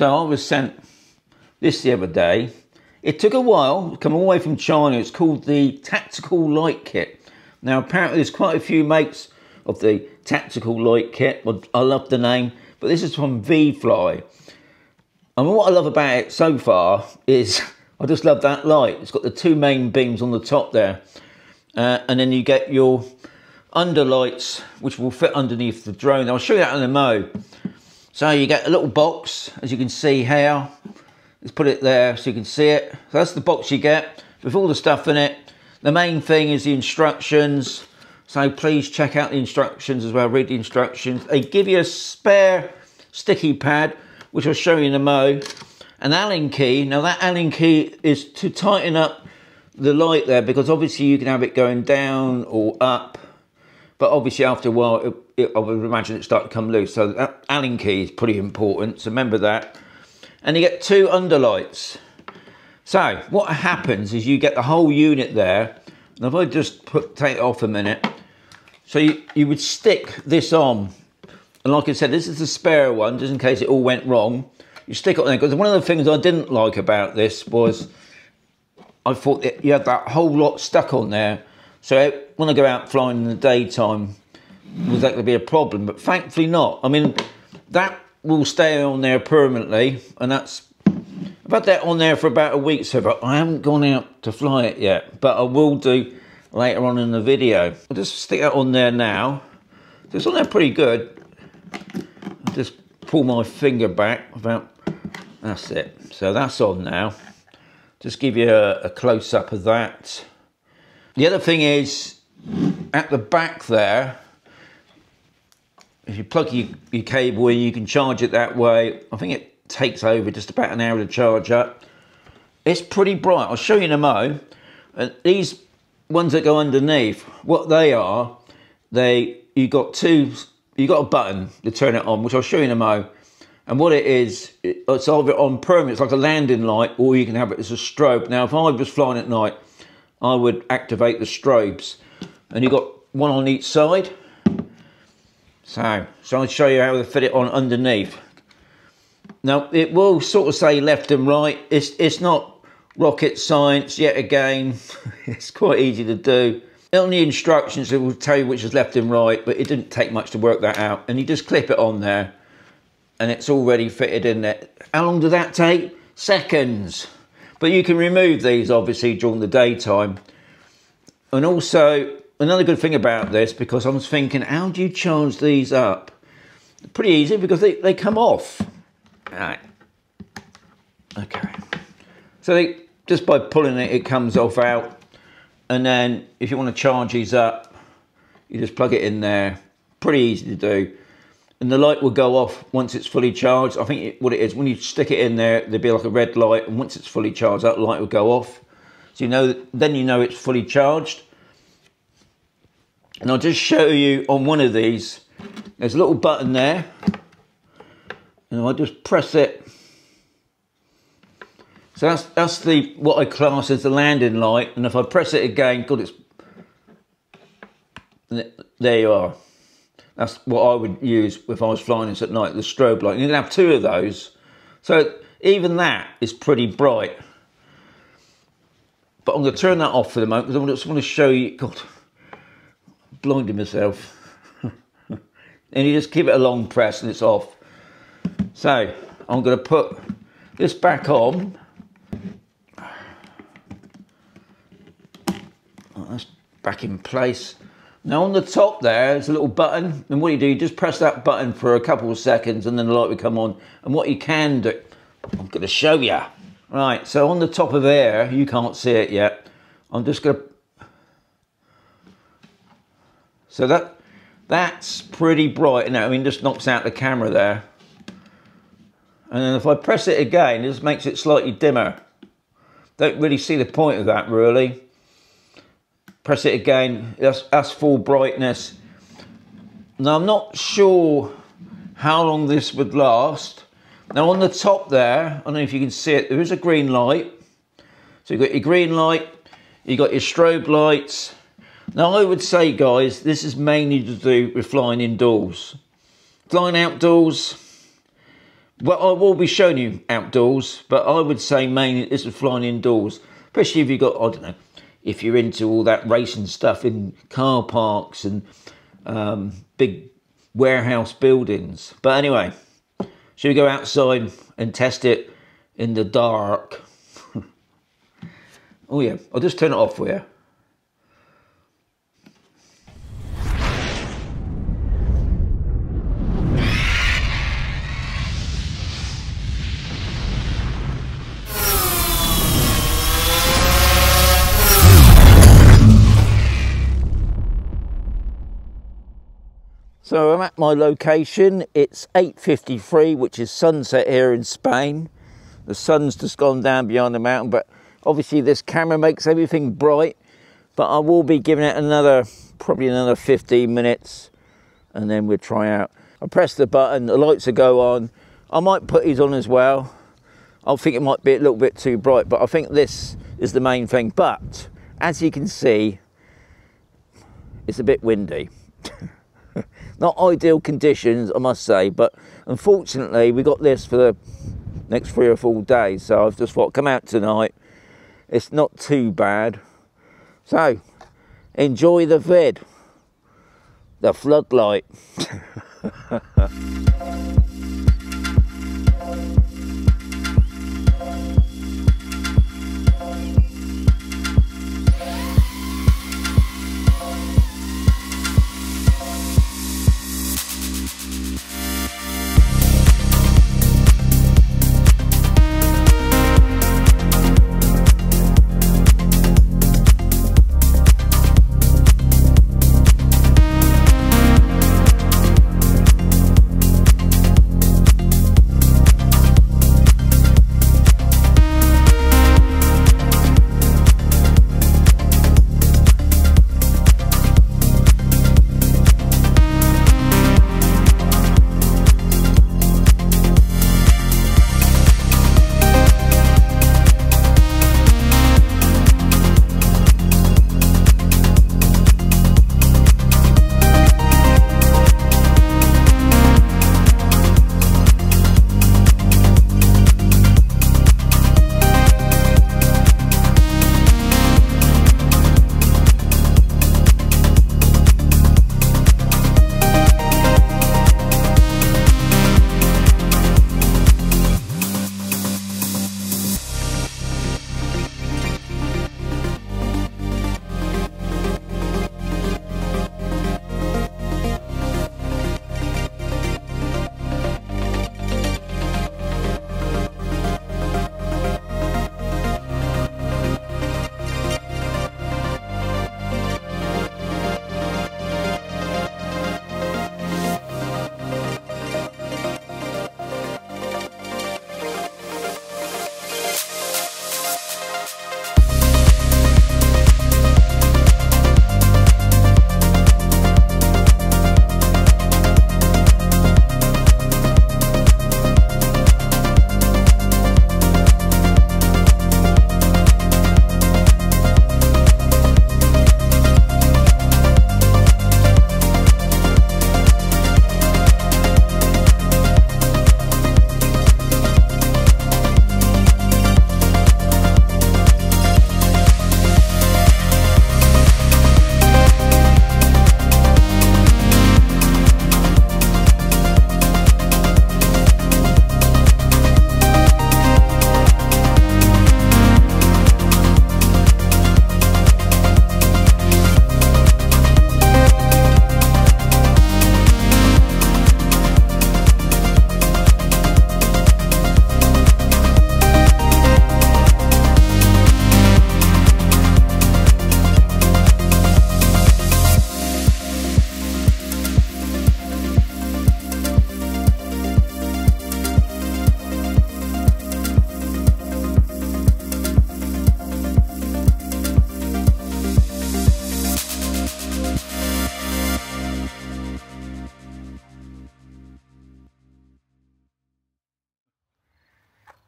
So I was sent this the other day. It took a while, come all the way from China. It's called the Tactical Light Kit. Now apparently there's quite a few makes of the Tactical Light Kit. I love the name, but this is from VIFLY. And what I love about it so far is I just love that light. It's got the two main beams on the top there. And then you get your underlights, which will fit underneath the drone. I'll show you that in a mo. So you get a little box, as you can see here. Let's put it there so you can see it. So that's the box you get with all the stuff in it. The main thing is the instructions. So please check out the instructions as well. Read the instructions. They give you a spare sticky pad, which I'll show you in a mo. An Allen key. Now that Allen key is to tighten up the light there, because obviously you can have it going down or up. But obviously after a while, I would imagine it start to come loose. So that Allen key is pretty important. So remember that. And you get two underlights. So what happens is you get the whole unit there. And if I just take it off a minute. So you would stick this on. And like I said, this is the spare one, just in case it all went wrong. You stick it on there, because one of the things I didn't like about this was I thought that you had that whole lot stuck on there. So when I go out flying in the daytime, was that going to be a problem? But thankfully not. I mean, that will stay on there permanently, and that's, I've had that on there for about a week, so far. I haven't gone out to fly it yet, but I will do later on in the video. I'll just stick that on there now. So it's on there pretty good. I'll just pull my finger back without, that's it. So that's on now. Just give you a close up of that. The other thing is, at the back there, if you plug your cable in, you can charge it that way. I think it takes over just about an hour to charge up. It's pretty bright. I'll show you in a mo. And these ones that go underneath, what they are, you got a button to turn it on, which I'll show you in a mo. And what it is, it's either on permanent, it's like a landing light, or you can have it as a strobe. Now, if I was flying at night, I would activate the strobes. And you've got one on each side. So I'll show you how to fit it on underneath. Now, it will sort of say left and right. It's not rocket science yet again. It's quite easy to do. On the instructions, it will tell you which is left and right, but it didn't take much to work that out. And you just clip it on there, and it's already fitted in there. How long did that take? Seconds. But you can remove these, obviously, during the daytime. And also, another good thing about this, because I was thinking, how do you charge these up? Pretty easy, because they come off. All right. Okay. So just by pulling it, it comes off out. And then if you want to charge these up, you just plug it in there. Pretty easy to do. And the light will go off once it's fully charged. I think what it is, when you stick it in there, there'll be like a red light. And once it's fully charged, that light will go off. So then you know it's fully charged. And I'll just show you on one of these, there's a little button there, and I just press it. So that's the, what I class as the landing light. And if I press it again, God, it's, there you are. That's what I would use if I was flying this at night, the strobe light. And you can have two of those. So even that is pretty bright. But I'm gonna turn that off for the moment, because I just want to show you, God, blinding myself. And you just give it a long press and it's off. So I'm going to put this back on. Oh, that's back in place. Now on the top there, there's a little button, and what you do, you just press that button for a couple of seconds, and then the light will come on. And what you can do, I'm going to show you. Right, so on the top of there, you can't see it yet. I'm just going to, so that's pretty bright now. I mean, just knocks out the camera there. And then if I press it again, it just makes it slightly dimmer. Don't really see the point of that, really. Press it again, that's full brightness. Now, I'm not sure how long this would last. Now, on the top there, I don't know if you can see it, there is a green light. So you've got your green light, you've got your strobe lights. Now, I would say, guys, this is mainly to do with flying indoors. Flying outdoors, Well, I will be showing you outdoors, but I would say mainly this is flying indoors, especially if you've got, I don't know, if you're into all that racing stuff in car parks and big warehouse buildings. But anyway, should we go outside and test it in the dark? Oh yeah, I'll just turn it off for you. So I'm at my location, it's 8:53, which is sunset here in Spain. The sun's just gone down behind the mountain, but obviously this camera makes everything bright. But I will be giving it another, probably another 15 minutes, and then we'll try out. I press the button, the lights will go on. I might put these on as well. I think it might be a little bit too bright, but I think this is the main thing. But as you can see, it's a bit windy. Not ideal conditions, I must say, but unfortunately we got this for the next 3 or 4 days, so I've just thought, come out tonight. It's not too bad. So, enjoy the vid. The floodlight.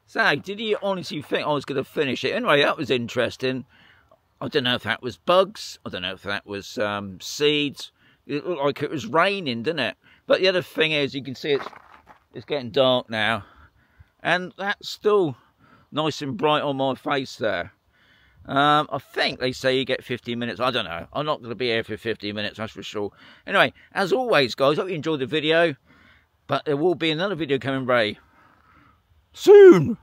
So, did you honestly think I was going to finish it? Anyway, that was interesting. I don't know if that was bugs. I don't know if that was seeds. It looked like it was raining, didn't it? But the other thing is, you can see it's getting dark now. and that's still nice and bright on my face there. I think they say you get 15 minutes. I don't know. I'm not going to be here for 15 minutes, that's for sure. Anyway, as always, guys, hope you enjoyed the video. But there will be another video coming very soon.